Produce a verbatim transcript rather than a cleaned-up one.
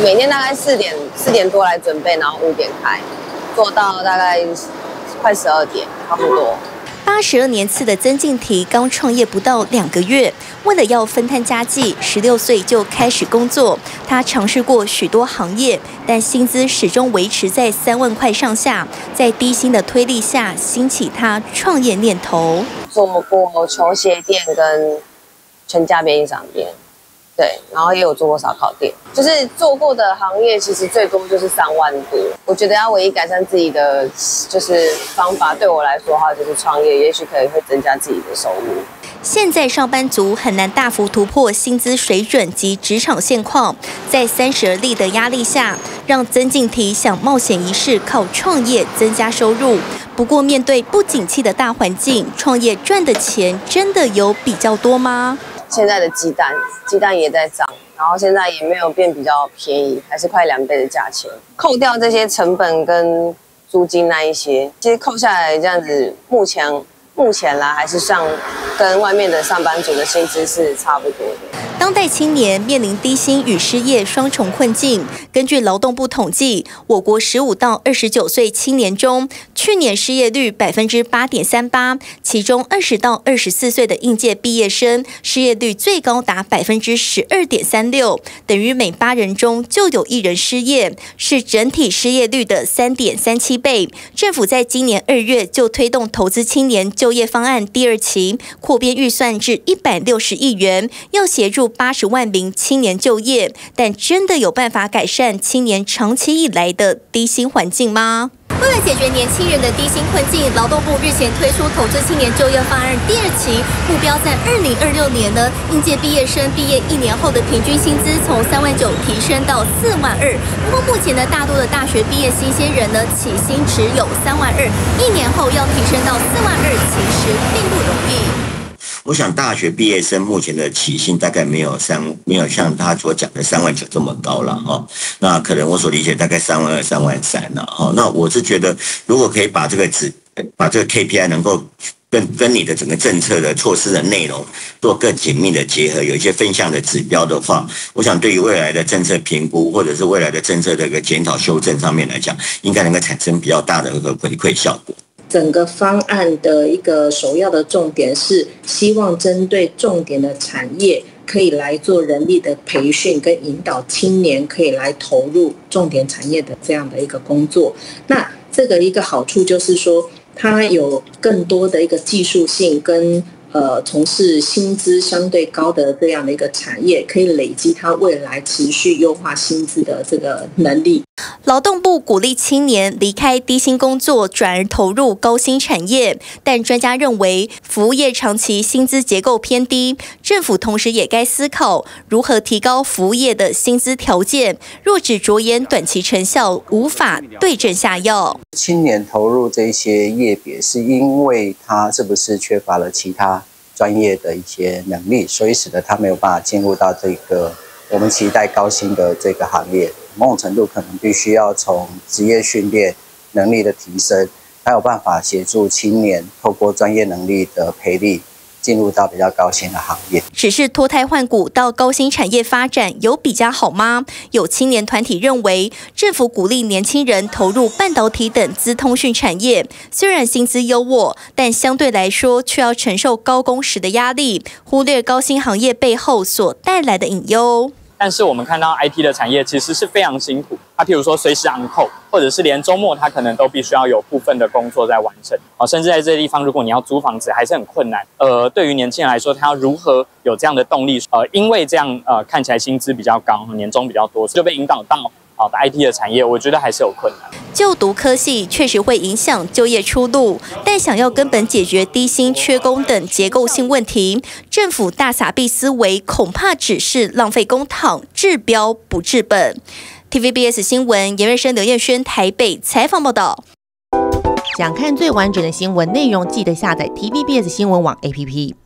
每天大概四点四点多来准备，然后五点开，做到大概快十二点，差不多。 八十二年次的曾敬庭刚创业不到两个月，为了要分摊家计，十六岁就开始工作。他尝试过许多行业，但薪资始终维持在三万块上下。在低薪的推力下，兴起他创业念头。做过球鞋店跟全家便利商店，对，然后也有做过烧烤店。就是做过的行业，其实最多就是三万多。 我觉得要唯一改善自己的就是方法，对我来说的话就是创业，也许可以会增加自己的收入。现在上班族很难大幅突破薪资水准及职场现况，在三十而立的压力下，让曾敬庭想冒险一试，靠创业增加收入。不过面对不景气的大环境，创业赚的钱真的有比较多吗？现在的鸡蛋，鸡蛋也在涨。 然后现在也没有变比较便宜，还是快两倍的价钱。扣掉这些成本跟租金那一些，其实扣下来这样子，目前目前啦，还是像跟外面的上班族的薪资是差不多的。当代青年面临低薪与失业双重困境。根据劳动部统计，我国十五到二十九岁青年中，去年失业率百分之八点三八，其中二十到二十四岁的应届毕业生失业率最高达百分之十二点三六，等于每八人中就有一人失业，是整体失业率的三点三七倍。政府在今年二月就推动投资青年就业方案第二期，扩编预算至一百六十亿元，要协助八十万名青年就业。但真的有办法改善青年长期以来的低薪环境吗？ 为了解决年轻人的低薪困境，劳动部日前推出投资青年就业方案第二期，目标在二零二六年呢，应届毕业生毕业一年后的平均薪资从三万九提升到四万二。不过目前呢，大多的大学毕业新鲜人呢，起薪只有三万二，一年后要提升到四万二，其实并不容易。 我想，大学毕业生目前的起薪大概没有三，没有像他所讲的三万九这么高了哈。那可能我所理解大概三万二、三万三了哈。那我是觉得，如果可以把这个指，把这个 K P I 能够跟跟你的整个政策的措施的内容做更紧密的结合，有一些分项的指标的话，我想对于未来的政策评估或者是未来的政策的一个检讨修正上面来讲，应该能够产生比较大的一个回馈效果。 整个方案的一个首要的重点是，希望针对重点的产业，可以来做人力的培训跟引导，青年可以来投入重点产业的这样的一个工作。那这个一个好处就是说，它有更多的一个技术性跟呃从事薪资相对高的这样的一个产业，可以累积它未来持续优化薪资的这个能力。 劳动部鼓励青年离开低薪工作，转而投入高薪产业。但专家认为，服务业长期薪资结构偏低，政府同时也该思考如何提高服务业的薪资条件。若只着眼短期成效，无法对症下药。青年投入这些业别，是因为他是不是缺乏了其他专业的一些能力，所以使得他没有办法进入到这个我们期待高薪的这个行业。 某种程度可能必须要从职业训练能力的提升，才有办法协助青年透过专业能力的培力，进入到比较高薪的行业。只是脱胎换骨到高薪产业发展有比较好吗？有青年团体认为，政府鼓励年轻人投入半导体等资通讯产业，虽然薪资优渥，但相对来说却要承受高工时的压力，忽略高薪行业背后所带来的隐忧。 但是我们看到 I T 的产业其实是非常辛苦，它譬如说随时 on call， 或者是连周末它可能都必须要有部分的工作在完成啊，甚至在这地方如果你要租房子还是很困难。呃，对于年轻人来说，他要如何有这样的动力？呃，因为这样呃看起来薪资比较高，年终比较多，就被引导到。 好的 I T 的产业，我觉得还是有困难。就读科系确实会影响就业出路，但想要根本解决低薪、缺工等结构性问题，政府大撒币思维恐怕只是浪费公帑，治标不治本。T V B S 新闻严瑞生、刘彦轩台北采访报道。想看最完整的新闻内容，记得下载 T V B S 新闻网 A P P。